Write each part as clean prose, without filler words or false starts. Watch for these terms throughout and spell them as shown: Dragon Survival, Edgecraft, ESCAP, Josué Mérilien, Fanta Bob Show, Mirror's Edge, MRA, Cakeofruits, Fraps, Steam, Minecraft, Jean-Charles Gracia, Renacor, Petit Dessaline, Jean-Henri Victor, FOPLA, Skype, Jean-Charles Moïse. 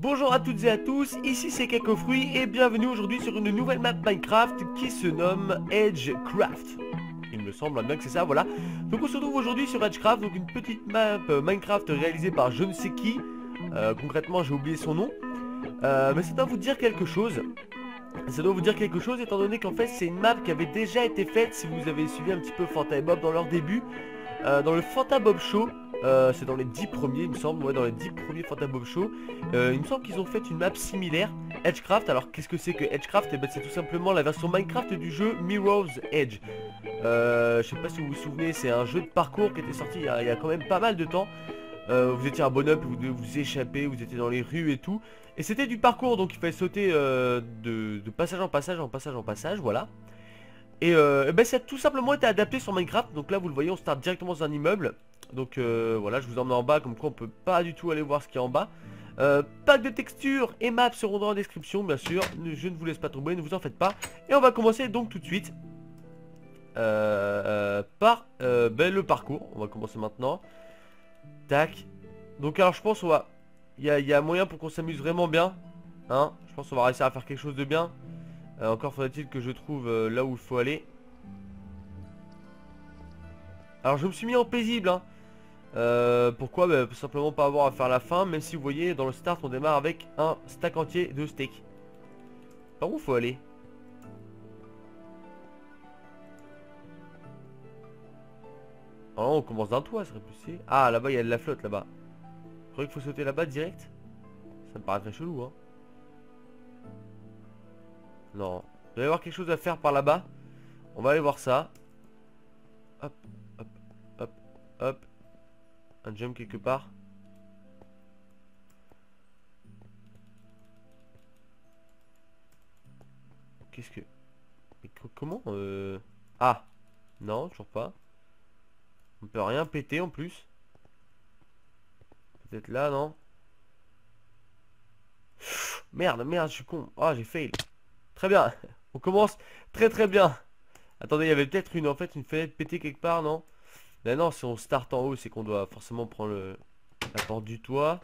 Bonjour à toutes et à tous, ici c'est Cakeofruits et bienvenue aujourd'hui sur une nouvelle map Minecraft qui se nomme Edgecraft. Il me semble bien que c'est ça, voilà. Donc on se retrouve aujourd'hui sur Edgecraft, donc une petite map Minecraft réalisée par je ne sais qui. Concrètement j'ai oublié son nom. Mais ça doit vous dire quelque chose. Ça doit vous dire quelque chose étant donné qu'en fait c'est une map qui avait déjà été faite si vous avez suivi un petit peu Fanta et Bob dans leur début. Dans le Fanta Bob Show. C'est dans les 10 premiers il me semble, ouais, dans les 10 premiers Fanta Bob Show, il me semble qu'ils ont fait une map similaire, Edgecraft. Alors qu'est-ce que c'est que Edgecraft? Et ben, c'est tout simplement la version Minecraft du jeu Mirror's Edge. Je sais pas si vous vous souvenez, c'est un jeu de parcours qui était sorti il y a quand même pas mal de temps. Vous étiez un bonhomme, vous deviez vous échapper, vous étiez dans les rues et tout. Et c'était du parcours, donc il fallait sauter de passage en passage, voilà. Et ben, ça a tout simplement été adapté sur Minecraft. Donc là vous le voyez, on start directement dans un immeuble. Donc voilà, je vous emmène en bas, comme quoi on peut pas du tout aller voir ce qu'il y a en bas. Pack de textures et maps seront dans la description bien sûr. Je ne vous laisse pas tomber, ne vous en faites pas. Et on va commencer donc tout de suite par le parcours. On va commencer maintenant. Tac. Donc alors je pense on va... Il y a moyen pour qu'on s'amuse vraiment bien, hein. Je pense qu'on va réussir à faire quelque chose de bien. Encore faudrait-il que je trouve là où il faut aller. Alors je me suis mis en paisible, hein. Pourquoi? Bah, simplement pas avoir à faire la fin. Même si vous voyez dans le start on démarre avec un stack entier de steak. Par où faut aller? Oh, on commence d'un toit, ça serait plus stylé. Ah là-bas il y a de la flotte là-bas. Vous croyez qu'il faut sauter là-bas direct? Ça me paraît très chelou, hein. Non, il va y avoir quelque chose à faire par là-bas. On va aller voir ça. Hop, hop, hop, hop. Un jump quelque part. Qu'est-ce que... Mais comment Ah non, toujours pas. On peut rien péter en plus. Peut-être là, non? Merde, je suis con. Ah, j'ai fail. Très bien, on commence très bien. Attendez, il y avait peut-être une fenêtre pétée quelque part, non? Mais non, si on start en haut, c'est qu'on doit forcément prendre la porte du toit.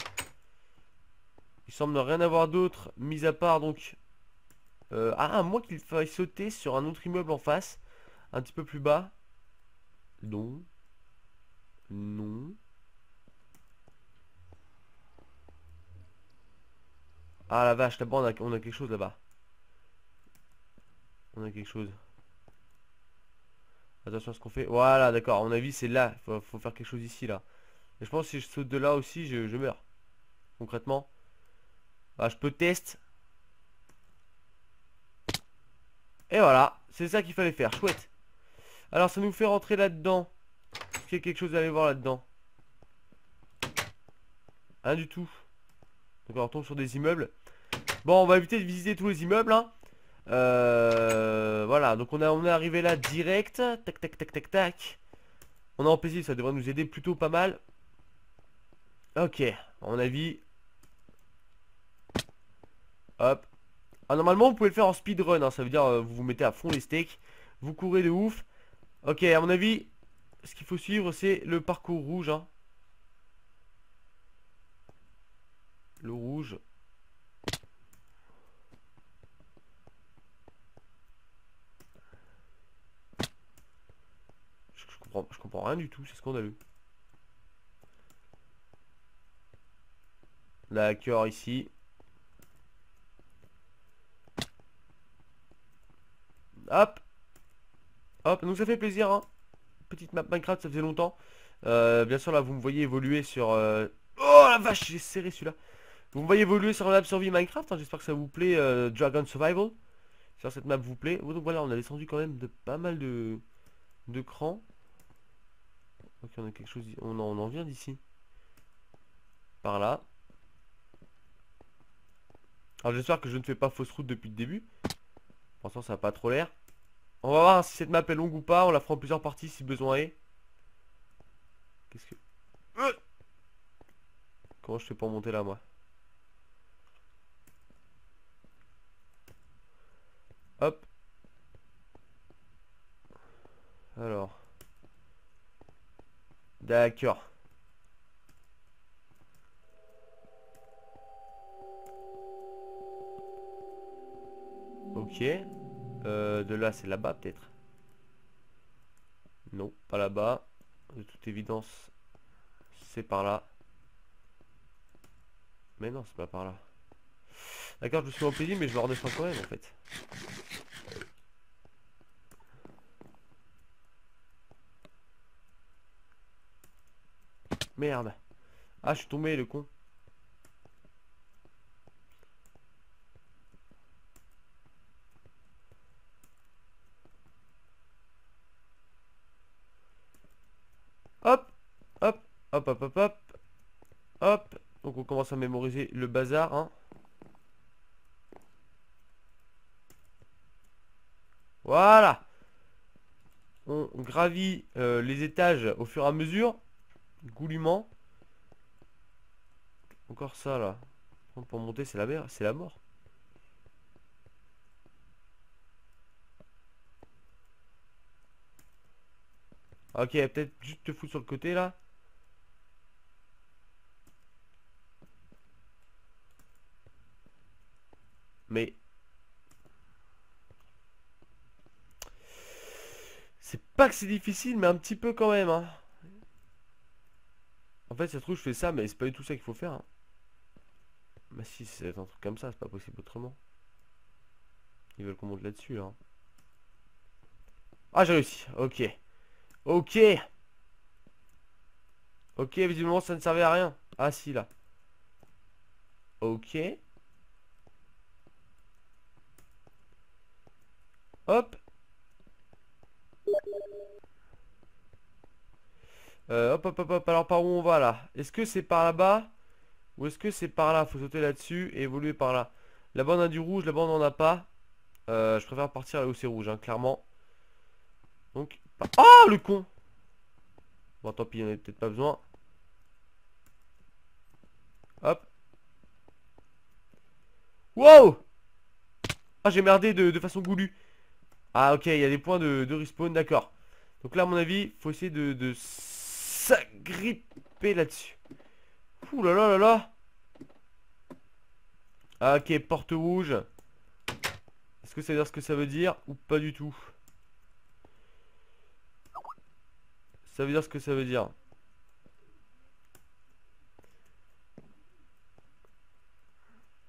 Il semble ne rien avoir d'autre, mis à part donc... ah, à moins qu'il faille sauter sur un autre immeuble en face, un petit peu plus bas. Non. Non. Ah la vache, là-bas on a quelque chose là-bas. On a quelque chose. Attention à ce qu'on fait. Voilà, d'accord, à mon avis c'est là. Faut faire quelque chose ici, là. Et je pense que si je saute de là aussi, je meurs. Concrètement. Bah, je peux test. Et voilà, c'est ça qu'il fallait faire. Chouette. Alors ça nous fait rentrer là-dedans. Est-ce qu'il y a quelque chose à aller voir là-dedans? Rien du tout. Donc on retombe sur des immeubles. Bon, on va éviter de visiter tous les immeubles, hein. Voilà, donc on est arrivé là direct. Tac tac tac tac tac. On est en paisible, ça devrait nous aider plutôt pas mal. Ok, à mon avis. Hop. Ah, normalement vous pouvez le faire en speedrun, hein. Ça veut dire vous vous mettez à fond les steaks. Vous courez de ouf. Ok, à mon avis, ce qu'il faut suivre c'est le parcours rouge, hein. Le rouge. Je comprends rien du tout, c'est scandaleux. D'accord, ici. Hop. Hop, donc ça fait plaisir, hein. Petite map Minecraft, ça faisait longtemps. Bien sûr, là, vous me voyez évoluer sur... Oh, la vache, j'ai serré celui-là. Vous me voyez évoluer sur la map survie Minecraft, hein. J'espère que ça vous plaît, Dragon Survival. J'espère que cette map vous plaît. Oh, donc voilà, on a descendu quand même de pas mal de crans. Ok, on a quelque chose, on en vient d'ici. Par là. Alors j'espère que je ne fais pas fausse route depuis le début. Pour l'instant ça n'a pas trop l'air. On va voir si cette map est longue ou pas. On la fera en plusieurs parties si besoin est. Qu'est-ce que... Comment je fais pour monter là, moi? Hop. Alors... D'accord. Ok. De là, c'est là-bas, peut-être. Non, pas là-bas. De toute évidence, c'est par là. Mais non, c'est pas par là. D'accord, je me suis empêché, mais je me redescends quand même, en fait. Merde. Ah, je suis tombé, le con. Hop, hop, hop, hop, hop, hop, hop. Donc on commence à mémoriser le bazar, hein. Voilà. On gravit les étages au fur et à mesure, goulûment. Encore ça là. Pour monter, c'est la mer, c'est la mort. Ok, peut-être juste te foutre sur le côté là. Mais c'est pas que c'est difficile, mais un petit peu quand même, hein. En fait, ça se trouve je fais ça, mais c'est pas du tout ça qu'il faut faire, hein. Bah si, c'est un truc comme ça, c'est pas possible autrement. Ils veulent qu'on monte là-dessus, hein. Ah, j'ai réussi, ok. Ok. Ok, visiblement ça ne servait à rien. Ah si, là. Ok. Hop. Hop, hop, hop, hop. Alors par où on va là? Est-ce que c'est par là-bas? Ou est-ce que c'est par là? Faut sauter là-dessus et évoluer par là. Là-bas on a du rouge, là-bas on n'en a pas. Je préfère partir là où c'est rouge, hein, clairement. Donc... Oh le con. Bon tant pis, il n'y en a peut-être pas besoin. Hop. Wow. Ah j'ai merdé de façon goulue. Ah ok, il y a des points de respawn, d'accord. Donc là à mon avis, faut essayer de s'agripper là-dessus. Ouh là là là là. Ah ok, porte rouge. Est-ce que ça veut dire ce que ça veut dire ou pas du tout? Ça veut dire ce que ça veut dire.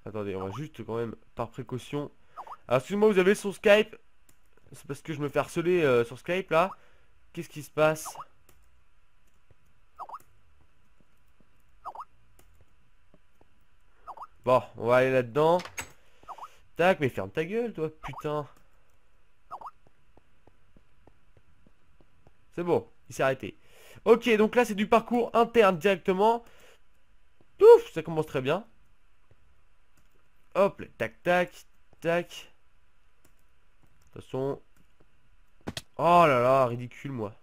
Attendez, on va juste quand même par précaution. Alors excusez-moi, vous avez sur Skype. C'est parce que je me fais harceler sur Skype là. Qu'est-ce qui se passe? Bon, on va aller là-dedans. Tac, mais ferme ta gueule toi, putain. C'est bon. Il s'est arrêté. Ok, donc là c'est du parcours interne directement. Ouf, ça commence très bien. Hop, tac, tac, tac. De toute façon... Oh là là, ridicule moi.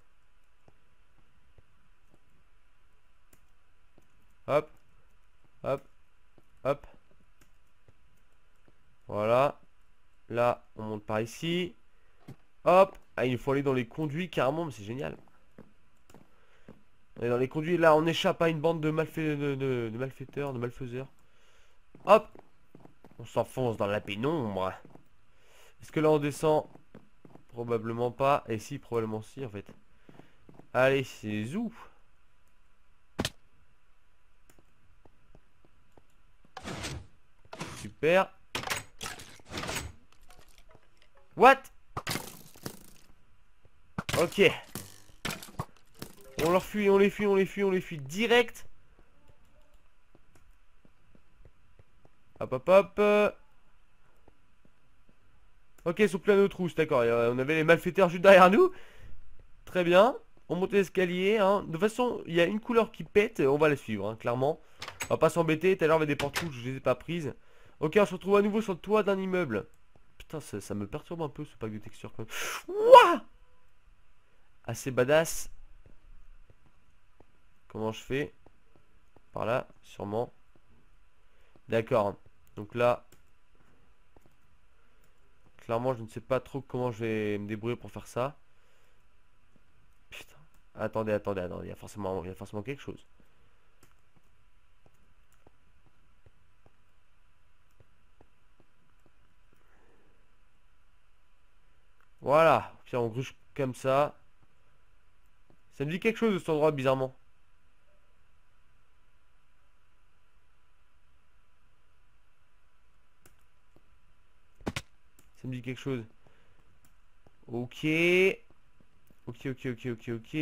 Hop, hop, hop. Voilà. Là, on monte par ici. Hop. Ah, il faut aller dans les conduits carrément, mais c'est génial. On est dans les conduits, là on échappe à une bande de, malfaiseurs. Hop. On s'enfonce dans la pénombre. Est-ce que là on descend? Probablement pas. Et si, probablement si en fait. Allez, c'est zou. Super. What? Ok. On leur fuit, on les fuit, on les fuit, on les fuit direct. Hop hop hop. Ok, ils sont plein de trousses, d'accord. On avait les malfaiteurs juste derrière nous. Très bien. On monte l'escalier, hein. De toute façon, il y a une couleur qui pète, on va la suivre, hein, clairement. On va pas s'embêter. Tout à l'heure il y avait des portes rouges, je les ai pas prises. Ok, on se retrouve à nouveau sur le toit d'un immeuble. Putain, ça me perturbe un peu ce pack de textures quand même. Ouah. Assez badass. Comment je fais? Par là, sûrement. D'accord. Donc là, clairement, je ne sais pas trop comment je vais me débrouiller pour faire ça. Putain. Attendez, attendez, attendez. Il y a forcément quelque chose. Voilà. Tiens, on gruge comme ça. Ça me dit quelque chose de cet endroit, bizarrement. Ça me dit quelque chose. Ok. Ok, ok, ok, ok, ok.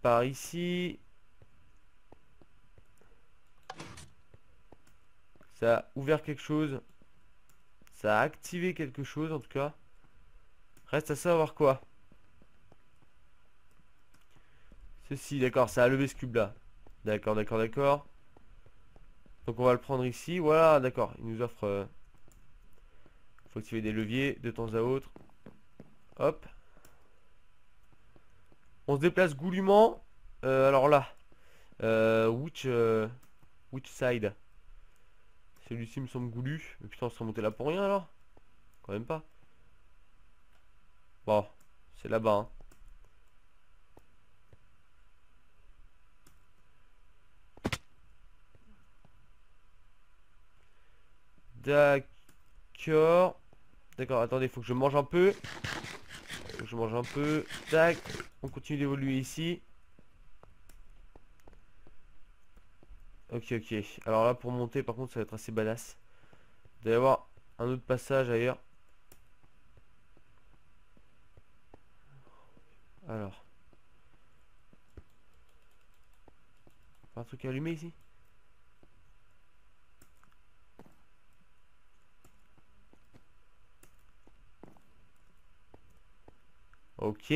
Par ici. Ça a ouvert quelque chose. Ça a activé quelque chose, en tout cas. Reste à savoir quoi. Ceci, d'accord, ça a levé ce cube là. D'accord, d'accord, d'accord. Donc on va le prendre ici. Voilà, d'accord, il nous offre... faut activer des leviers de temps à autre. Hop. On se déplace goulûment. Alors là. Which side? Celui-ci me semble goulu. Mais putain, on se remontait là pour rien alors. Quand même pas. Bon, c'est là-bas. Hein. D'accord. D'accord, attendez, faut que je mange un peu. Faut que je mange un peu. Tac. On continue d'évoluer ici. Ok, ok. Alors là, pour monter, par contre, ça va être assez badass. Il doit y avoir un autre passage ailleurs. Alors. Pas un truc à allumer ici? Ok.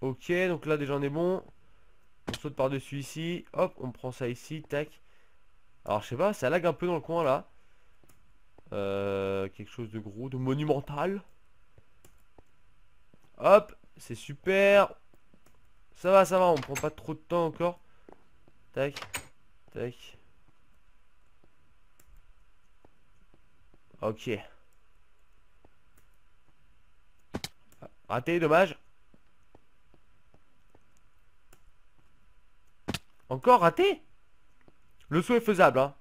Ok, donc là déjà on est bon. On saute par-dessus ici. Hop, on prend ça ici, tac. Alors je sais pas, ça lag un peu dans le coin là. Quelque chose de gros, de monumental. Hop, c'est super. Ça va, on prend pas trop de temps encore. Tac, tac. Ok. Raté, dommage. Encore raté. Le saut est faisable, hein.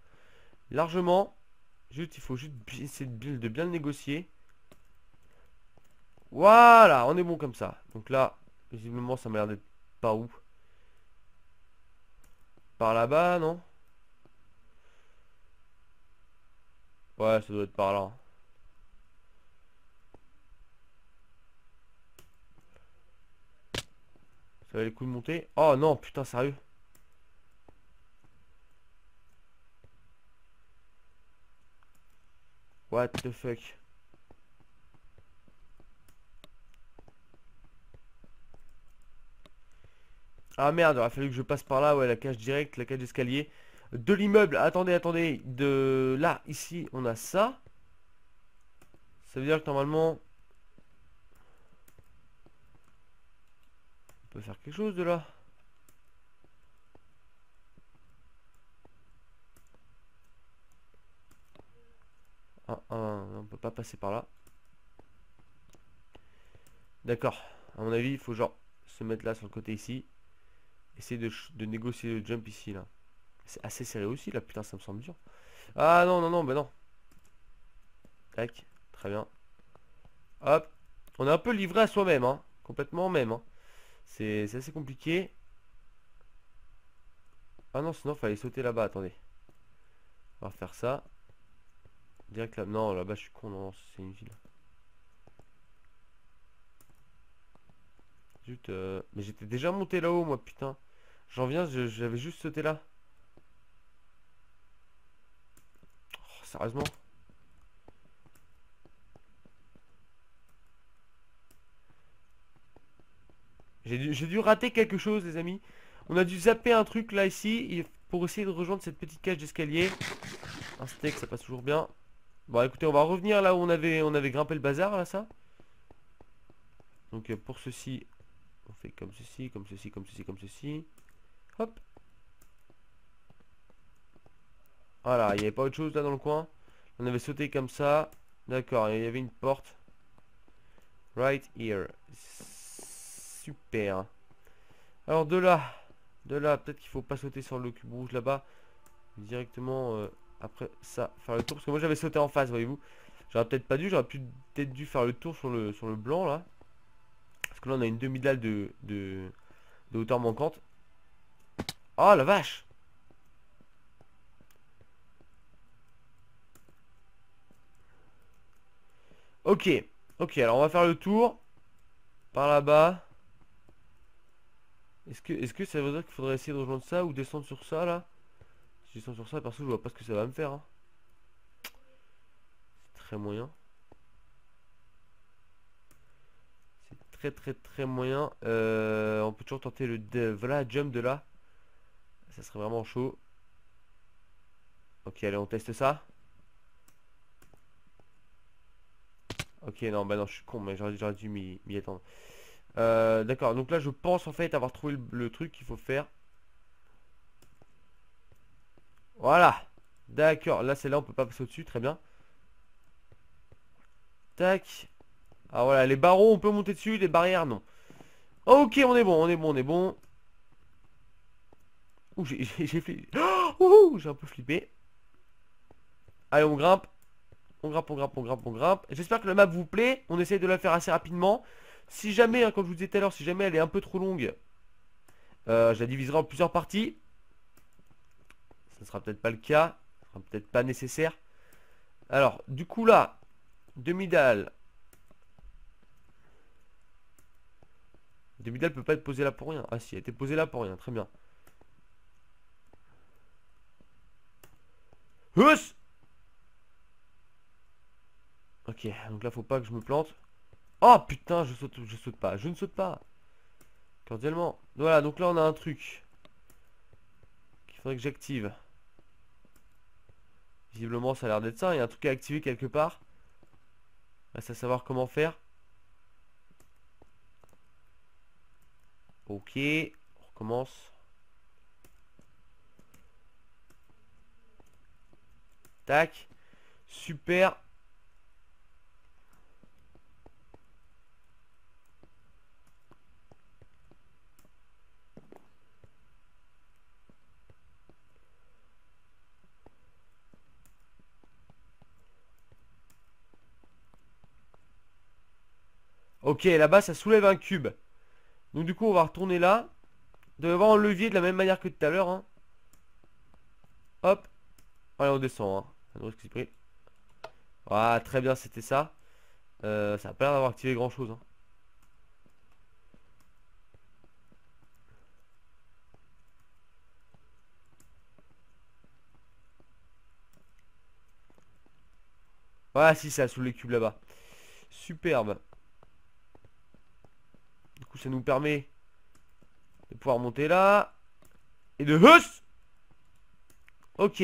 Largement. Juste, il faut juste essayer de bien le négocier. Voilà, on est bon comme ça. Donc là, visiblement, ça m'a l'air d'être par où? Par là-bas, non? Ouais, ça doit être par là. Ça va les coups de monter. Oh non, putain, sérieux. What the fuck. Ah merde, il aurait fallu que je passe par là. Ouais, la cage directe, la cage d'escalier. De l'immeuble, attendez, attendez. De là, ici, on a ça. Ça veut dire que normalement... on peut faire quelque chose de là. Ah, ah, on peut pas passer par là. D'accord. À mon avis, il faut genre se mettre là sur le côté ici. Essayer de négocier le jump ici là. C'est assez serré aussi là, putain, ça me semble dur. Ah non, non, non, bah non. Tac, très bien. Hop. On est un peu livré à soi-même, hein. Complètement même, hein. C'est assez compliqué. Ah non, sinon il fallait sauter là-bas, attendez. On va faire ça. Direct là. Non, là-bas je suis con, non, c'est inutile. Zut, mais j'étais déjà monté là-haut moi, putain. J'en viens, j'avais juste sauté là. Oh, sérieusement. J'ai dû rater quelque chose, les amis. On a dû zapper un truc là, ici, pour essayer de rejoindre cette petite cage d'escalier. Un steak, ça passe toujours bien. Bon, écoutez, on va revenir là où on avait grimpé le bazar, là, ça. Donc, pour ceci, on fait comme ceci, comme ceci, comme ceci, comme ceci. Hop. Voilà, il n'y avait pas autre chose là dans le coin. On avait sauté comme ça. D'accord, il y avait une porte. Right here. Super. Alors de là, peut-être qu'il faut pas sauter sur le cube rouge là-bas. Directement après ça, faire le tour. Parce que moi j'avais sauté en face, voyez-vous. J'aurais peut-être pas dû, j'aurais peut-être dû faire le tour sur le blanc là. Parce que là on a une demi-dalle de hauteur manquante. Oh la vache! Ok, ok, alors on va faire le tour. Par là-bas. Est-ce que ça veut dire qu'il faudrait essayer de rejoindre ça ou descendre sur ça là? Si je descends sur ça, perso je vois pas ce que ça va me faire. Hein. Moyen, c'est très moyen. On peut toujours tenter le voilà, jump de là, ça serait vraiment chaud. Ok, allez, on teste ça. Ok, non, bah non, je suis con, mais j'aurais dû m'y attendre. D'accord, donc là je pense en fait avoir trouvé le truc qu'il faut faire. Voilà, d'accord, là c'est là, on peut pas passer au dessus, très bien. Tac. Ah voilà, les barreaux on peut monter dessus, les barrières non. Ok, on est bon, on est bon, on est bon. Ouh, j'ai flippé. Ouh, j'ai un peu flippé. Allez, on grimpe. On grimpe, on grimpe, on grimpe, on grimpe. J'espère que la map vous plaît. On essaye de la faire assez rapidement. Si jamais, hein, comme je vous disais tout à l'heure, si jamais elle est un peu trop longue, je la diviserai en plusieurs parties. Ce ne sera peut-être pas le cas. Ce sera peut-être pas nécessaire. Alors, du coup là... Demi-dalle peut pas être posée là pour rien. Ah si, elle était posée là pour rien, très bien. Huss. Ok, donc là faut pas que je me plante. Oh putain, je saute pas, je ne saute pas. Cordialement. Voilà, donc là on a un truc qu'il faudrait que j'active. Visiblement ça a l'air d'être ça, il y a un truc à activer quelque part. Reste à savoir comment faire. Ok, on recommence. Tac. Super. Ok, là-bas ça soulève un cube. Donc du coup on va retourner là. Il doit y avoir un levier de la même manière que tout à l'heure. Hein. Hop. Allez, on descend. Hein. Voilà, très bien, c'était ça. Ça n'a pas l'air d'avoir activé grand chose. Hein. Voilà, si ça soulève les cubes là-bas. Superbe. Du coup ça nous permet de pouvoir monter là. Et de huss. Ok.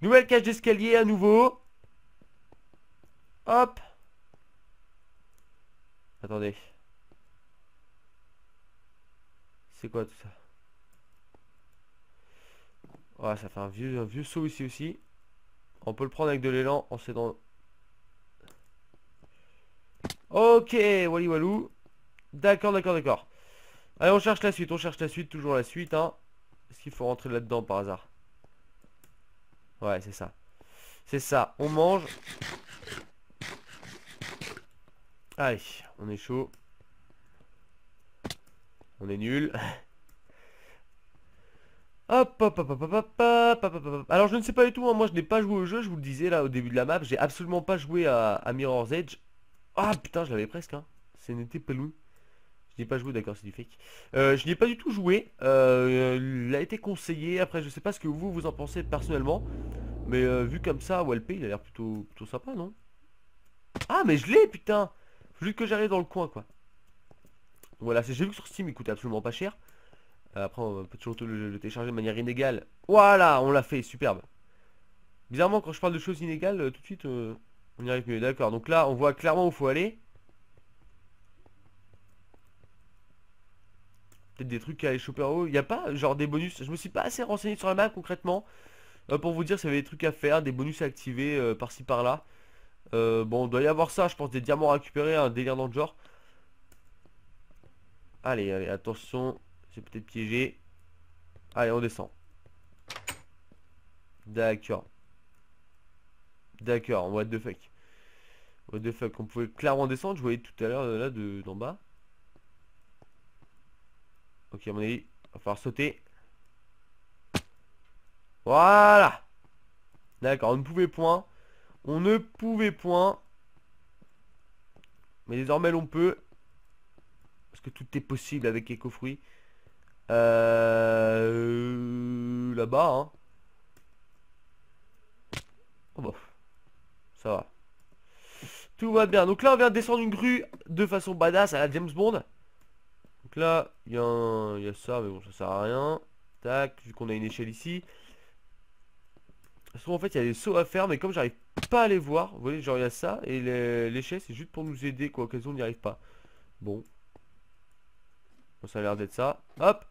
Nouvelle cage d'escalier à nouveau. Hop. Attendez. C'est quoi tout ça? Ouais, ça fait un vieux saut ici aussi. On peut le prendre avec de l'élan en s'aidant. Ok, wally walou. D'accord, d'accord, d'accord. Allez, on cherche la suite, toujours la suite. Hein. Est-ce qu'il faut rentrer là-dedans par hasard? Ouais, c'est ça. C'est ça, on mange. Allez, on est chaud. On est nul. Hop, hop, hop, hop, hop, hop, hop, hop, hop. Alors, je ne sais pas du tout, hein. Moi je n'ai pas joué au jeu, je vous le disais là au début de la map. J'ai absolument pas joué à Mirror's Edge. Ah putain, je l'avais presque, hein. Ce n'était pas loup. Je n'ai pas joué, d'accord, c'est du fake. Je n'ai pas du tout joué. Il a été conseillé. Après, je sais pas ce que vous en pensez personnellement. Mais vu comme ça, Walpé, il a l'air plutôt sympa, non? Ah, mais je l'ai, putain! Faut juste que j'arrive dans le coin, quoi. Voilà, j'ai vu que sur Steam, il coûtait absolument pas cher. Après, on peut toujours le télécharger de manière inégale. Voilà, on l'a fait, superbe. Bizarrement, quand je parle de choses inégales, tout de suite, on y arrive mieux. D'accord, donc là, on voit clairement où faut aller. Peut-être des trucs à aller choper en haut. Il n'y a pas genre des bonus. Je me suis pas assez renseigné sur la map concrètement pour vous dire s'il y avait des trucs à faire, des bonus à activer par-ci par-là. Bon, il doit y avoir ça, je pense, des diamants à récupérer, un délire dans le genre. Allez, allez, attention, c'est peut-être piégé. Allez, on descend. D'accord. D'accord, what the fuck. What the fuck, on pouvait clairement descendre, je voyais tout à l'heure là d'en bas. Ok, à mon avis, il va falloir sauter. Voilà. D'accord, on ne pouvait point. On ne pouvait point. Mais désormais l'on peut. Parce que tout est possible avec Cakeofruits. Là-bas, hein. Oh bah. Ça va. Tout va bien. Donc là on vient de descendre une grue de façon badass à la James Bond. Donc là, il y a ça, mais bon ça sert à rien. Tac, vu qu'on a une échelle ici. En fait il y a des sauts à faire, mais comme j'arrive pas à les voir, vous voyez, genre il y a ça et l'échelle c'est juste pour nous aider quoi, au cas où on n'y arrive pas. Bon. Bon, ça a l'air d'être ça. Hop.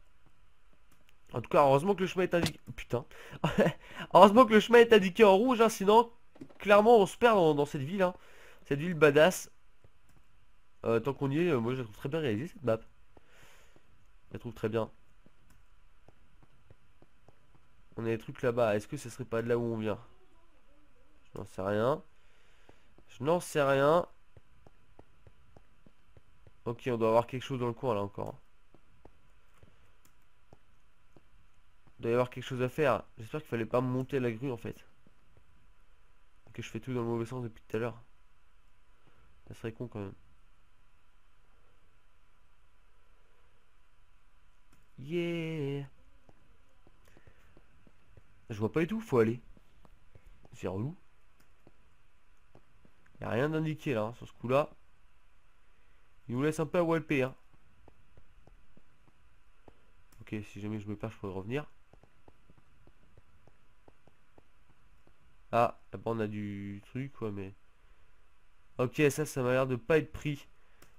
En tout cas heureusement que le chemin est indiqué. Putain. Heureusement que le chemin est indiqué en rouge, hein, sinon clairement on se perd dans cette ville, hein. Cette ville badass. Tant qu'on y est, moi je la trouve très bien réalisée cette map. Je la trouve très bien. On a des trucs là-bas. Est-ce que ce serait pas de là où on vient? Je n'en sais rien. Je n'en sais rien. Ok, on doit avoir quelque chose dans le coin là encore. Il doit y avoir quelque chose à faire. J'espère qu'il fallait pas monter la grue en fait. Que je fais tout dans le mauvais sens depuis tout à l'heure. Ça serait con quand même. Yeah. Je vois pas du tout où faut aller. C'est relou. Y'a rien d'indiqué là, hein, sur ce coup là. Il nous laisse un peu à walper, hein. Ok, si jamais je me perds, je pourrais revenir. Ah, là-bas on a du truc quoi, mais... Ok, ça m'a l'air de pas être pris.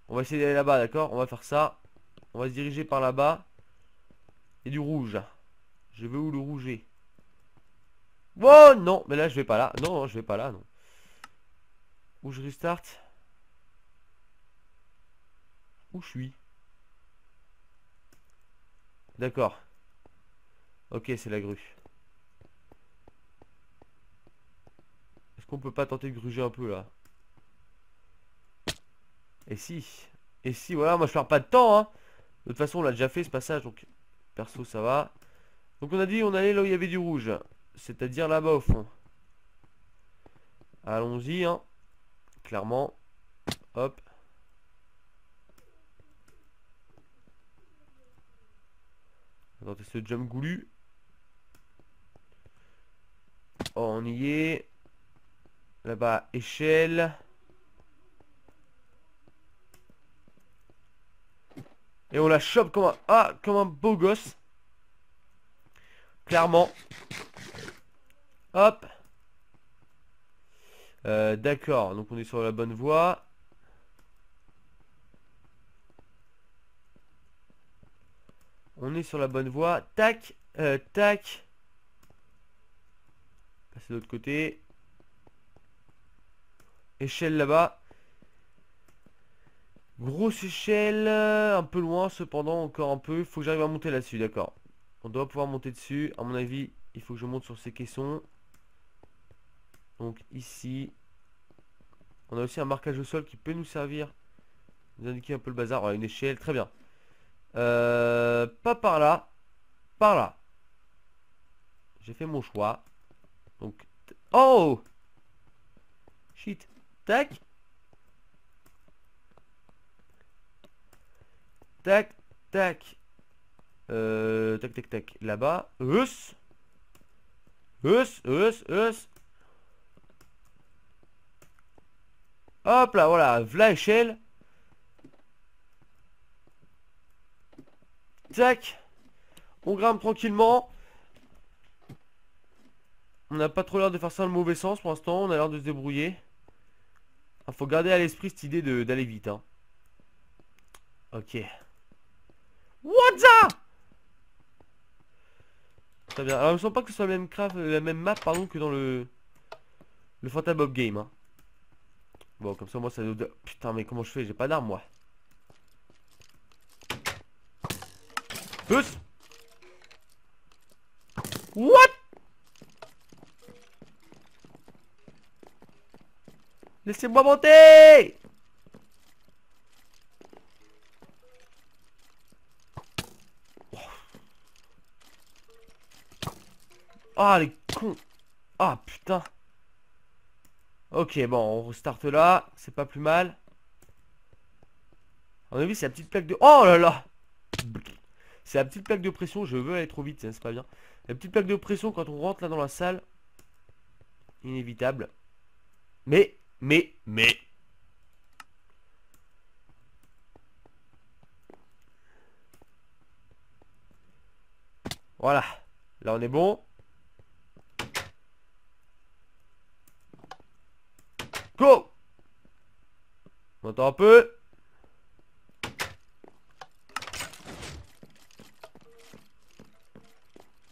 On va essayer d'aller là-bas, d'accord? On va faire ça. On va se diriger par là-bas. Et du rouge. Je veux où le rouge est? Oh non, mais là je vais pas là. Non, je vais pas là, non. Où je restart? Où je suis? D'accord. Ok, c'est la grue. Est-ce qu'on peut pas tenter de gruger un peu là? Et si, voilà, moi je perds pas de temps, hein. De toute façon on l'a déjà fait ce passage, donc perso ça va. Donc on a dit on allait là où il y avait du rouge. C'est-à-dire là-bas au fond. Allons-y, hein. Clairement. Hop. Attendez ce jump goulu. Oh, on y est. Là-bas, échelle. Et on la chope comme un... Ah, comme un beau gosse. Clairement. Hop. D'accord, donc on est sur la bonne voie. On est sur la bonne voie. Tac, tac. Passer de l'autre côté. Échelle là-bas. Grosse échelle, un peu loin cependant, encore un peu. Faut que j'arrive à monter là-dessus, d'accord. On doit pouvoir monter dessus. À mon avis, il faut que je monte sur ces caissons. Donc ici, on a aussi un marquage au sol qui peut nous servir, nous indiquer un peu le bazar. Voilà, une échelle, très bien. Pas par là, par là. J'ai fait mon choix. Donc, oh shit, tac, tac, tac, tac, tac, tac. Là-bas, us, us, us, us. Hop là, voilà, v'là échelle. Tac. On grimpe tranquillement. On n'a pas trop l'air de faire ça dans le mauvais sens pour l'instant. On a l'air de se débrouiller. Il faut garder à l'esprit cette idée d'aller vite, hein. Ok. What's up? Très bien. Alors il me semble pas que ce soit la même, la même map pardon, que dans le Fanta Bob Game, hein. Bon, comme ça, moi, ça... Putain, mais comment je fais? J'ai pas d'arme, moi. Plus. What? Laissez-moi monter. Ah, les cons. Ah, putain. Ok, bon, on restarte là. C'est pas plus mal. On a vu, c'est la petite plaque de... Oh là là. C'est la petite plaque de pression. Je veux aller trop vite, c'est pas bien. La petite plaque de pression, quand on rentre là dans la salle... Inévitable. Mais... Voilà. Là, on est bon. Go. On entend un peu. On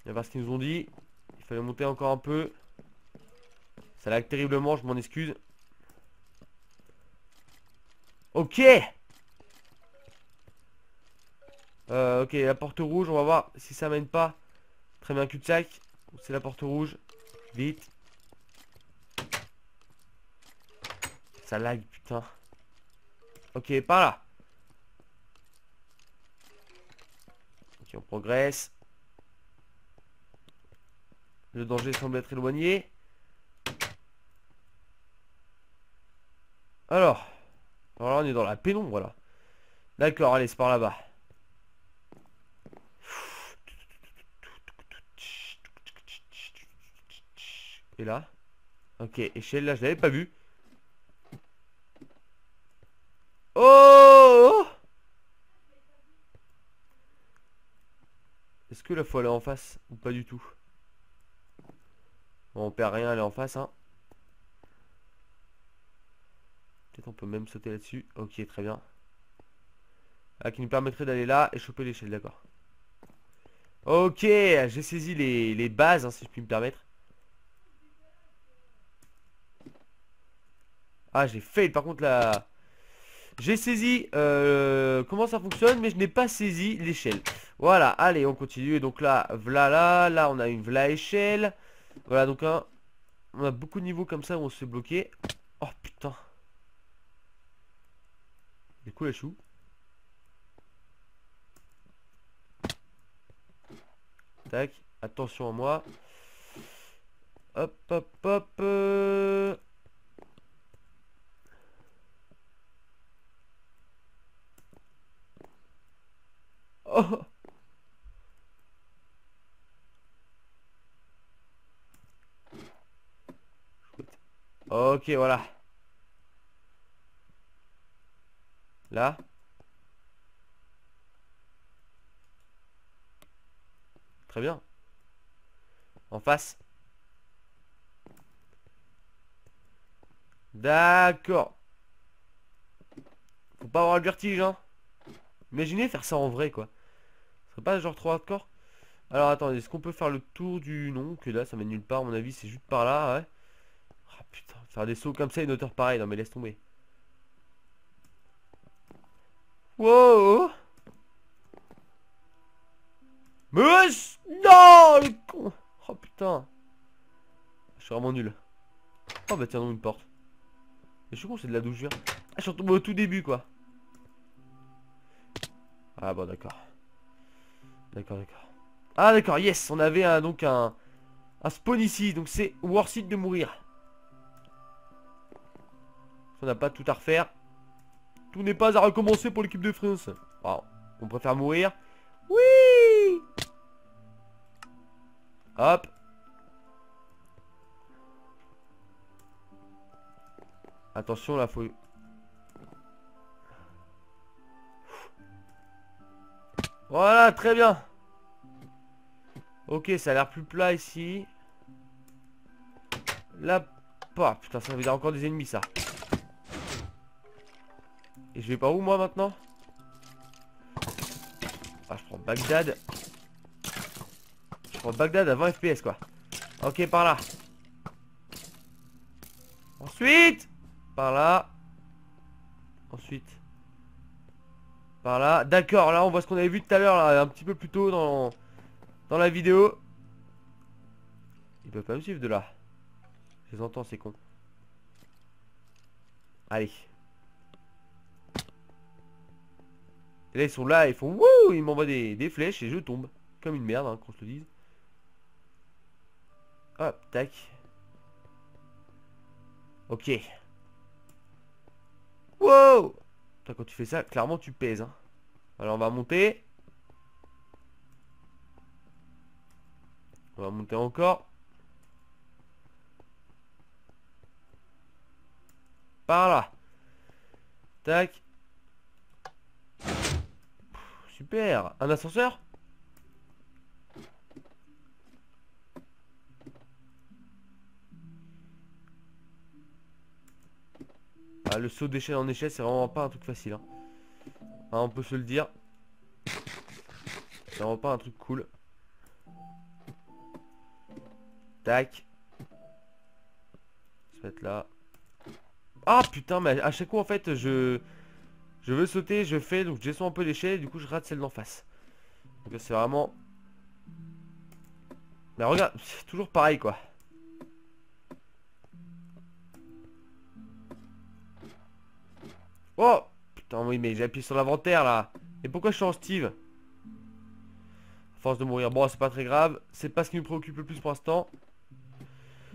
va voir ce qu'ils nous ont dit. Il fallait monter encore un peu. Ça lag terriblement, je m'en excuse. Ok. Ok, la porte rouge, on va voir si ça mène pas. Très bien, cul-de-sac. C'est la porte rouge. Vite. Ça lag, putain. Ok, par là. Ok, on progresse. Le danger semble être éloigné. Alors là, on est dans la pénombre, là. D'accord, allez, c'est par là-bas. Et là. Ok, échelle, là, je l'avais pas vu. Oh! Est-ce que là faut aller en face ou pas du tout? Bon, on perd rien, aller en face, hein. Peut-être on peut même sauter là-dessus. Ok, très bien. Ah, qui nous permettrait d'aller là et choper l'échelle, d'accord. Ok, j'ai saisi les bases, hein, si je puis me permettre. Ah, j'ai fail par contre la... J'ai saisi comment ça fonctionne, mais je n'ai pas saisi l'échelle. Voilà, allez, on continue. Et donc là, voilà, là on a une vla échelle. Voilà, donc hein, on a beaucoup de niveaux comme ça où on se fait bloquer. Oh putain. Du coup, la chou. Tac, attention à moi. Hop, hop, hop. Oh. Ok, voilà. Là. Très bien. En face. D'accord. Faut pas avoir le vertige, hein. Imaginez faire ça en vrai, quoi. C'est pas genre trop hardcore. Alors attendez, est-ce qu'on peut faire le tour du... Non, que là ça mène nulle part à mon avis, c'est juste par là, ouais. Ah putain, faire des sauts comme ça et une hauteur pareille, non mais laisse tomber. Wow. Mais non, le con. Oh putain. Je suis vraiment nul. Oh bah tiens donc une porte. Mais je suis con, c'est de la douche je viens. Ah, je suis retombé au tout début quoi. Ah bon d'accord. D'accord. Ah d'accord, yes, on avait un, donc un spawn ici, donc c'est worth it de mourir. On n'a pas tout à refaire. Tout n'est pas à recommencer pour l'équipe de France. Wow. On préfère mourir. Oui. Hop. Attention là, faut... Voilà, très bien. Ok, ça a l'air plus plat ici. Là, pas. Putain, ça veut dire encore des ennemis, ça. Et je vais par où, moi, maintenant? Ah, je prends Bagdad. Je prends Bagdad à 20 FPS, quoi. Ok, par là. Ensuite. Par là. Ensuite. Par là, d'accord, là on voit ce qu'on avait vu tout à l'heure là, un petit peu plus tôt dans la vidéo. Ils peuvent pas me suivre de là. Je les entends, c'est con. Allez. Et là ils sont là, ils font wouh, ils m'envoient des flèches et je tombe. Comme une merde, hein, qu'on se le dise. Hop, tac. Ok. Wow. Putain, quand tu fais ça, clairement tu pèses, hein. Alors on va monter. On va monter encore. Par là. Tac. Super. Un ascenseur ? Ah, le saut d'échelle en échelle, c'est vraiment pas un truc facile, hein. Hein, on peut se le dire. C'est vraiment pas un truc cool. Tac. Je vais être là. Ah putain, mais à chaque coup en fait je veux sauter, je fais, donc je descends un peu l'échelle et du coup je rate celle d'en face. Donc là c'est vraiment... Mais regarde, c'est toujours pareil quoi. Oh putain oui, mais j'ai appuyé sur l'inventaire là. Et pourquoi je suis en Steve? À force de mourir. Bon, c'est pas très grave, c'est pas ce qui nous préoccupe le plus pour l'instant.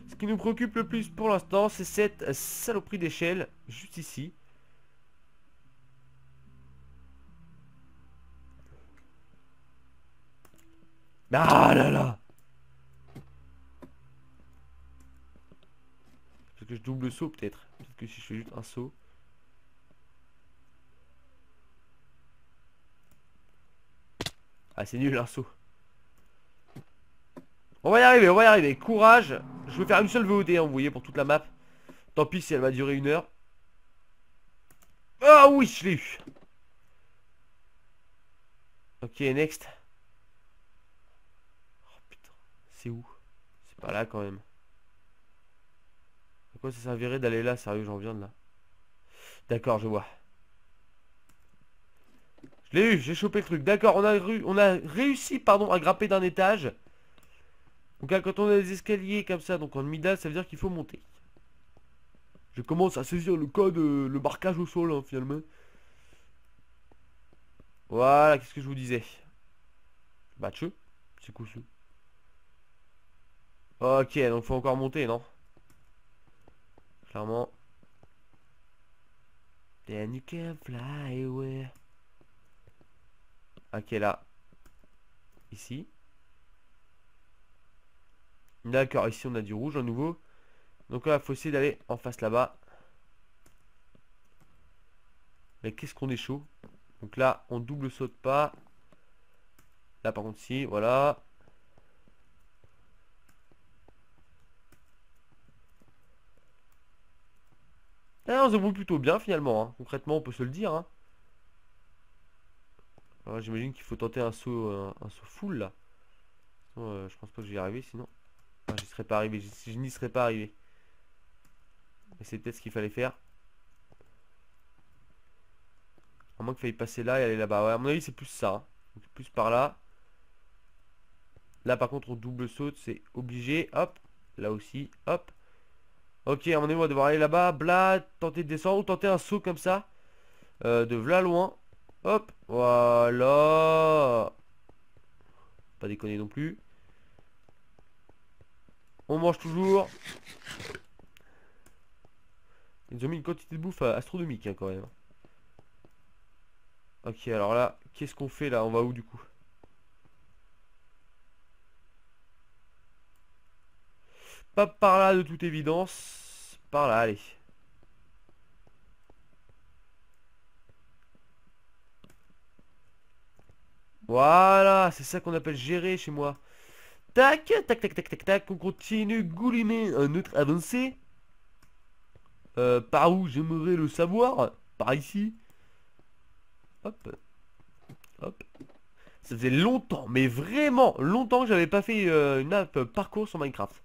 Ce qui nous préoccupe le plus pour l'instant, c'est cette saloperie d'échelle, juste ici. Ah là là! Parce que je double saut peut-être. Peut-être que si je fais juste un saut. Ah c'est nul un saut. On va y arriver, on va y arriver. Courage. Je vais faire une seule VOD, hein, vous voyez, pour toute la map. Tant pis si elle va durer une heure. Ah oui, je l'ai eu. Ok, next. Oh putain, c'est où? C'est pas là quand même. À quoi ça servirait d'aller là? Sérieux, j'en viens de là. D'accord, je vois. Je l'ai eu, j'ai chopé le truc. D'accord, on a réussi, pardon, à grimper d'un étage. Donc là, quand on a des escaliers comme ça, donc en demi-dalle, ça veut dire qu'il faut monter. Je commence à saisir le code, le marquage au sol, hein, finalement. Voilà, qu'est-ce que je vous disais. Batcheux, c'est cool. Ok, donc faut encore monter, non? Clairement. Then you can fly away. Ok, là. Ici. D'accord, ici on a du rouge à nouveau. Donc là, il faut essayer d'aller en face là-bas. Mais qu'est-ce qu'on est chaud. Donc là, on double saute pas. Là par contre, si, voilà. Là, on se débrouille plutôt bien finalement, hein. Concrètement, on peut se le dire, hein. J'imagine qu'il faut tenter un saut full là. Sinon, je pense pas que je vais y arriver sinon. Enfin, j'y serais pas arrivé, je n'y serais pas arrivé. Mais c'est peut-être ce qu'il fallait faire. À moins qu'il faille passer là et aller là-bas. Ouais, à mon avis c'est plus ça, hein. Donc, plus par là. Là par contre on double saute, c'est obligé. Hop, là aussi, hop. Ok, à mon avis on va devoir aller là-bas. Bla, tenter de descendre ou tenter un saut comme ça. De là loin. Hop, voilà. Pas déconner non plus. On mange toujours. Ils ont mis une quantité de bouffe astronomique, hein, quand même. Ok, alors là, qu'est-ce qu'on fait là? On va où du coup? Pas par là de toute évidence. Par là, allez. Voilà, c'est ça qu'on appelle gérer chez moi. Tac, tac, tac, tac, tac, tac, on continue, gouliner un autre avancé. Par où j'aimerais le savoir? Par ici. Hop. Hop. Ça faisait longtemps, mais vraiment longtemps que j'avais pas fait une map parcours sur Minecraft.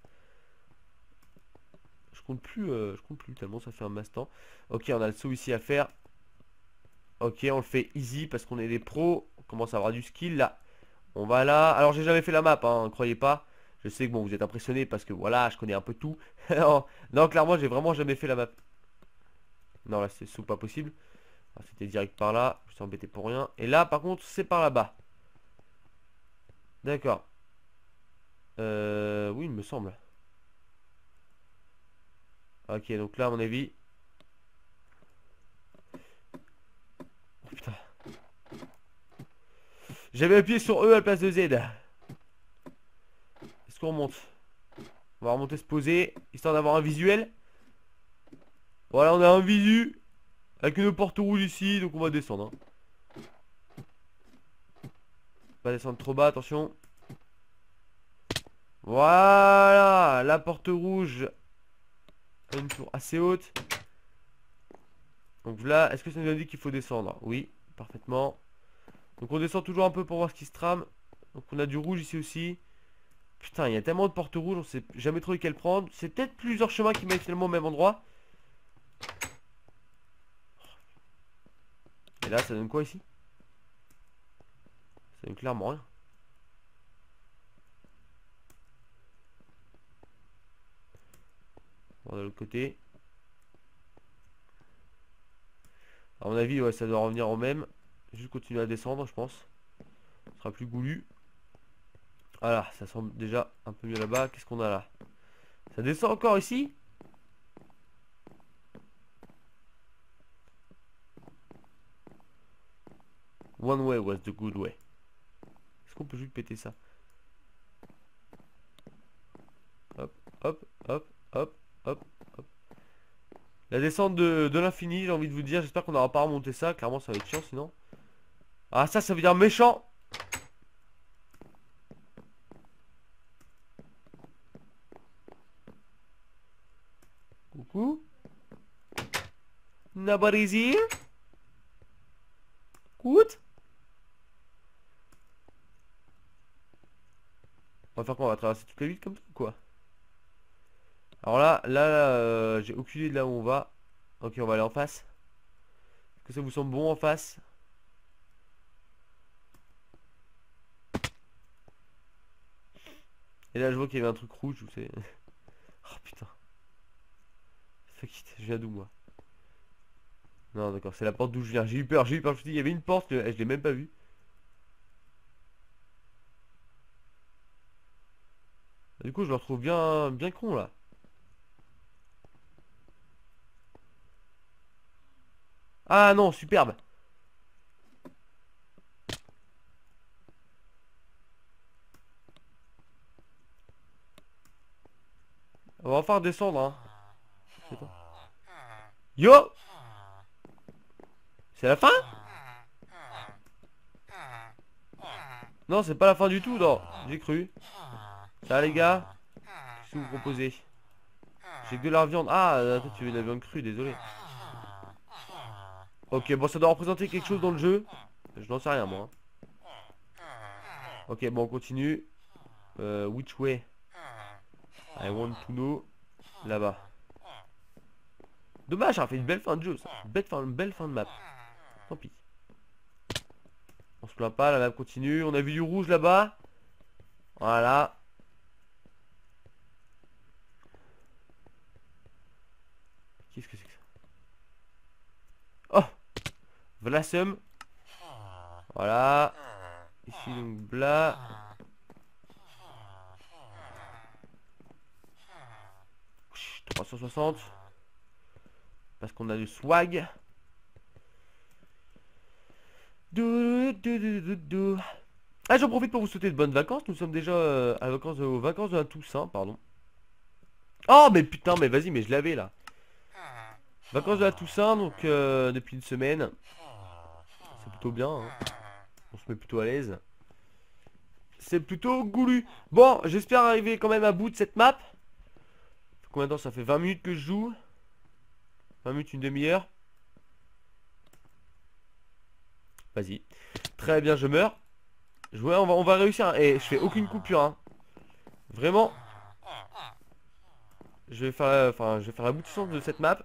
Je compte plus tellement ça fait un masse temps. Ok, on a le saut ici à faire. Ok, on le fait easy parce qu'on est des pros. On commence à avoir du skill là. On va là, alors j'ai jamais fait la map, hein, croyez pas. Je sais que bon vous êtes impressionnés parce que voilà, je connais un peu tout. Non, clairement j'ai vraiment jamais fait la map. Non, là c'est sous, pas possible. C'était direct par là, je suis embêté pour rien. Et là par contre c'est par là-bas. D'accord. Oui il me semble. Ok, donc là à mon avis. Oh putain. J'avais appuyé sur E à la place de Z. Est-ce qu'on remonte? On va remonter, se poser, histoire d'avoir un visuel. Voilà, on a un visu. Avec une porte rouge ici, donc on va descendre. Pas descendre trop bas, attention. Voilà, la porte rouge. Une tour assez haute. Donc là, est-ce que ça nous indique qu'il faut descendre? Oui, parfaitement. Donc on descend toujours un peu pour voir ce qui se trame. Donc on a du rouge ici aussi. Putain, il y a tellement de portes rouges, on sait jamais trop lesquelles prendre. C'est peut-être plusieurs chemins qui mènent finalement au même endroit. Et là ça donne quoi ici? Ça donne clairement rien. Bon, de l'autre côté. A mon avis ouais, ça doit revenir au même. Juste continuer à descendre je pense. Ce sera plus goulu. Voilà, ça semble déjà un peu mieux là-bas. Qu'est-ce qu'on a là? Ça descend encore ici? One way was the good way. Est-ce qu'on peut juste péter ça? Hop, hop, hop, hop, hop, hop. La descente de l'infini, j'ai envie de vous dire. J'espère qu'on n'aura pas remonté ça. Clairement, ça va être chiant sinon. Ah, ça, ça veut dire méchant. Coucou. Nobody's here. Good. On va faire quoi? On va traverser toutes les villes comme ça ou quoi? Alors là, j'ai aucune idée de là où on va. Ok, on va aller en face. Est-ce que ça vous semble bon en face? Et là je vois qu'il y avait un truc rouge, vous savez. Oh putain. Je viens d'où moi? Non d'accord, c'est la porte d'où je viens. J'ai eu peur, je me suis dit il y avait une porte, je l'ai même pas vue. Du coup je me retrouve bien, bien con là. Ah non, superbe. On va enfin redescendre hein. Yo! C'est la fin? Non, c'est pas la fin du tout, non. J'ai cru. Ça les gars, qu'est-ce que vous proposez? J'ai que de la viande. Ah, attends, tu veux de la viande crue, désolé. Ok, bon, ça doit représenter quelque chose dans le jeu. Je n'en sais rien, moi. Ok, bon, on continue. Which way? I want to know. Là-bas. Dommage, ça fait une belle fin de jeu, ça. Une belle fin de map. Tant pis. On se plaint pas, la map continue. On a vu du rouge là-bas. Voilà. Qu'est-ce que c'est que ça? Oh! Vlasum. Voilà. Ici donc bla. Chut, 360. Parce qu'on a du swag. Ah, j'en profite pour vous souhaiter de bonnes vacances. Nous sommes déjà aux vacances de la Toussaint, pardon. Oh mais putain, mais vas-y, mais je l'avais là. Vacances de la Toussaint, donc depuis une semaine. C'est plutôt bien hein. On se met plutôt à l'aise. C'est plutôt goulu. Bon, j'espère arriver quand même à bout de cette map. Combien de temps ça fait? 20 minutes que je joue. 20 minutes, une demi-heure. Vas-y. Très bien, je meurs. Ouais, on va réussir hein. Et je fais aucune coupure hein. Vraiment. Je vais faire l'aboutissement de cette map.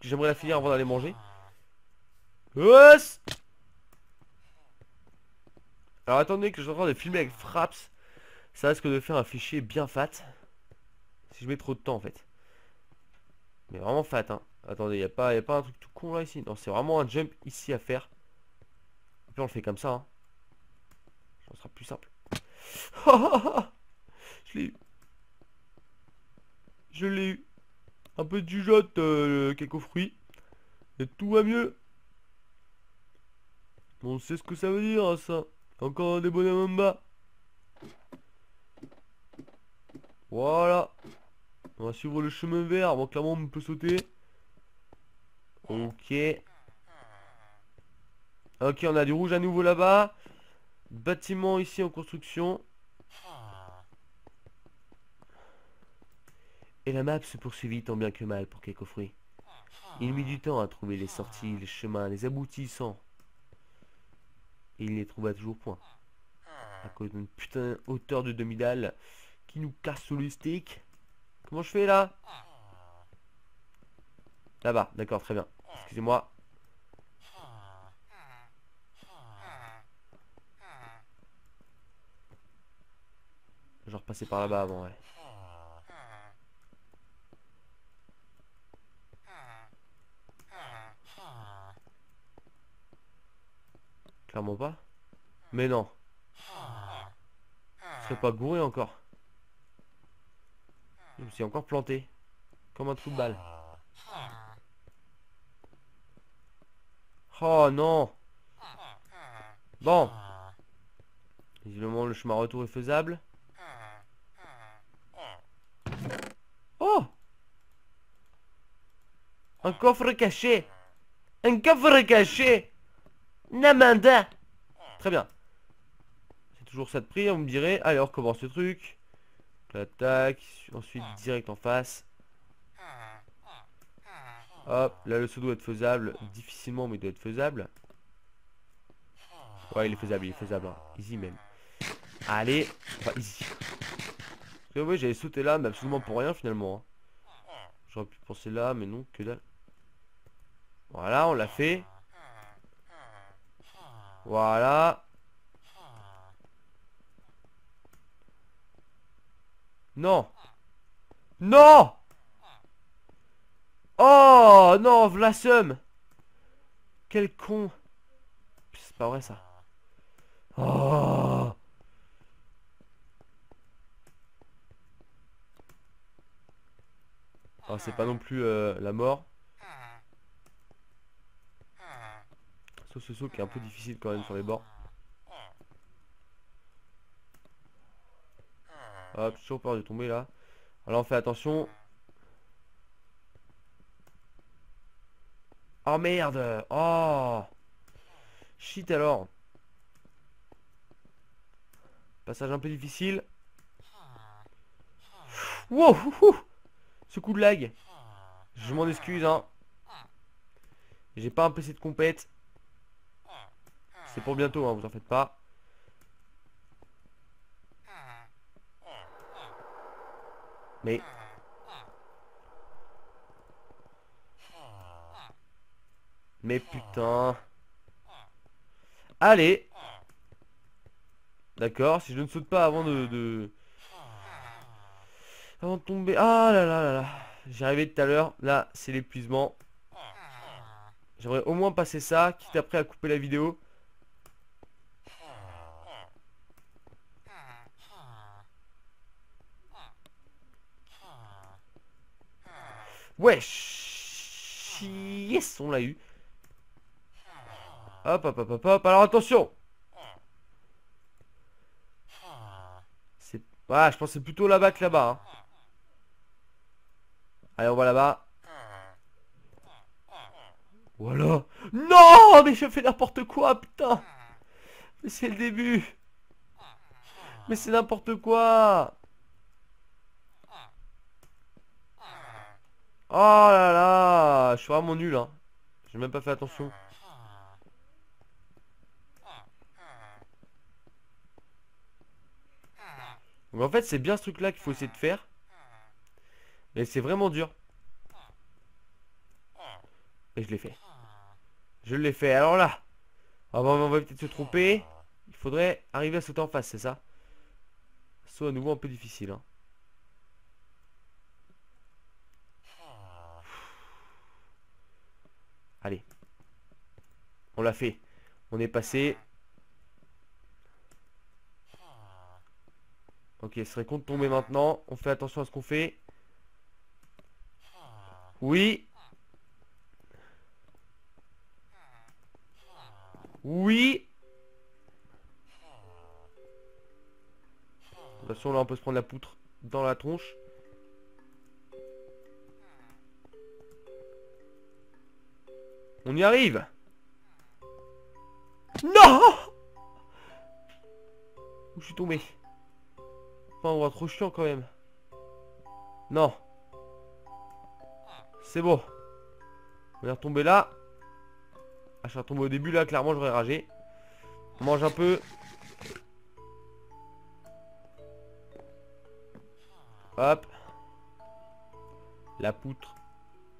J'aimerais la finir avant d'aller manger. Alors attendez que je suis en train de filmer avec Fraps. Ça risque de faire un fichier bien fat. Si je mets trop de temps en fait. Mais vraiment fat hein. Attendez, y a pas un truc tout con là ici? Non, c'est vraiment un jump ici à faire. Et puis on le fait comme ça, hein. Ça sera plus simple. Je l'ai eu. Je l'ai eu. Un peu de jugeote, Cakeofruits. Et tout va mieux. On sait ce que ça veut dire, ça. Encore des bonhommes en bas. Voilà. On va suivre le chemin vert. Bon, clairement, on peut sauter. Ok. Ok, on a du rouge à nouveau là-bas. Bâtiment ici en construction. Et la map se poursuivit tant bien que mal pour Cakeofruits. Il mit du temps à trouver les sorties, les chemins, les aboutissants. Et il les trouva toujours point. À cause d'une putain hauteur de demi-dalle qui nous casse sous le stick. Comment je fais là? Là-bas, d'accord, très bien. Excusez-moi. Je repassais par là-bas avant, ouais. Clairement pas. Mais non. Je serais pas gouré encore. Je me suis encore planté. Comme un trou de balle. Oh non. Bon. Visiblement le chemin retour est faisable. Oh. Un coffre caché. Un coffre caché. Namanda. Très bien. C'est toujours ça de prix, on me dirait. Allez, on recommence ce truc. L'attaque. Ensuite, direct en face. Hop, là le saut doit être faisable. Difficilement, mais il doit être faisable. Ouais, il est faisable. Hein. Easy même. Allez. Enfin, easy. Parce que oui, j'avais sauté là, mais absolument pour rien finalement. Hein. J'aurais pu penser là, mais non, que dalle. Voilà, on l'a fait. Voilà. Non. Non. Oh non, Vlasum. Quel con. C'est pas vrai ça. Oh. Oh, c'est pas non plus la mort. Sauf ce saut qui est un peu difficile quand même sur les bords. Hop, j'ai toujours peur de tomber là. Alors on fait attention. Oh merde. Oh shit alors. Passage un peu difficile. Wow. Ce coup de lag. Je m'en excuse hein. J'ai pas un PC de compète. C'est pour bientôt, hein, vous en faites pas. Mais... mais putain. Allez. D'accord, si je ne saute pas avant de tomber... Ah là là là là. J'y arrivais tout à l'heure. Là, c'est l'épuisement. J'aimerais au moins passer ça, quitte après à couper la vidéo. Wesh. Yes, on l'a eu. Hop, hop, hop, hop, hop. Alors attention. C'est... ah, je pense que c'est plutôt là-bas que là-bas. Hein. Allez, on va là-bas. Voilà. Non, mais je fais n'importe quoi, putain. Mais c'est le début. Mais c'est n'importe quoi. Oh là là, je suis vraiment nul hein. J'ai même pas fait attention. Donc en fait c'est bien ce truc là qu'il faut essayer de faire. Mais c'est vraiment dur. Et je l'ai fait. Je l'ai fait, alors là. Ah bah, on va peut-être se tromper. Il faudrait arriver à sauter en face, c'est ça. Saut à nouveau un peu difficile hein. Allez. On l'a fait. On est passé. Ok, ce serait con de tomber maintenant. On fait attention à ce qu'on fait. Oui. Oui. De toute façon, là, on peut se prendre la poutre dans la tronche. On y arrive. Non. Où je suis tombé? Pas un endroit trop chiant quand même. Non. C'est bon. On est retombé là. Ah, je suis retombé au début là, clairement j'aurais ragé. On mange un peu. Hop. La poutre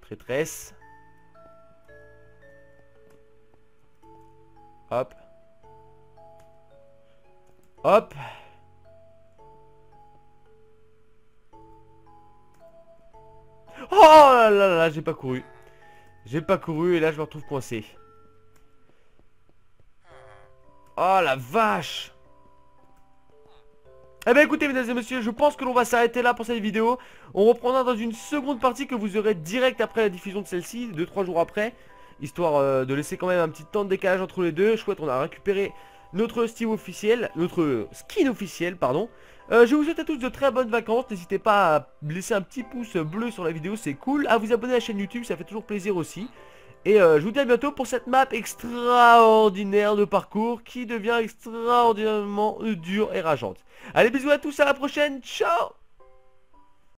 traîtresse. Hop. Hop. Oh là là là, j'ai pas couru. J'ai pas couru et là je me retrouve coincé. Oh la vache. Eh bien écoutez mesdames et messieurs, je pense que l'on va s'arrêter là pour cette vidéo. On reprendra dans une seconde partie que vous aurez direct après la diffusion de celle-ci, 2-3 jours après. Histoire de laisser quand même un petit temps de décalage entre les deux. Chouette, on a récupéré notre Steam officiel, notre skin officiel, pardon. Je vous souhaite à tous de très bonnes vacances. N'hésitez pas à laisser un petit pouce bleu sur la vidéo, c'est cool. À vous abonner à la chaîne YouTube, ça fait toujours plaisir aussi. Et je vous dis à bientôt pour cette map extraordinaire de parcours qui devient extraordinairement dure et rageante. Allez, bisous à tous, à la prochaine, ciao!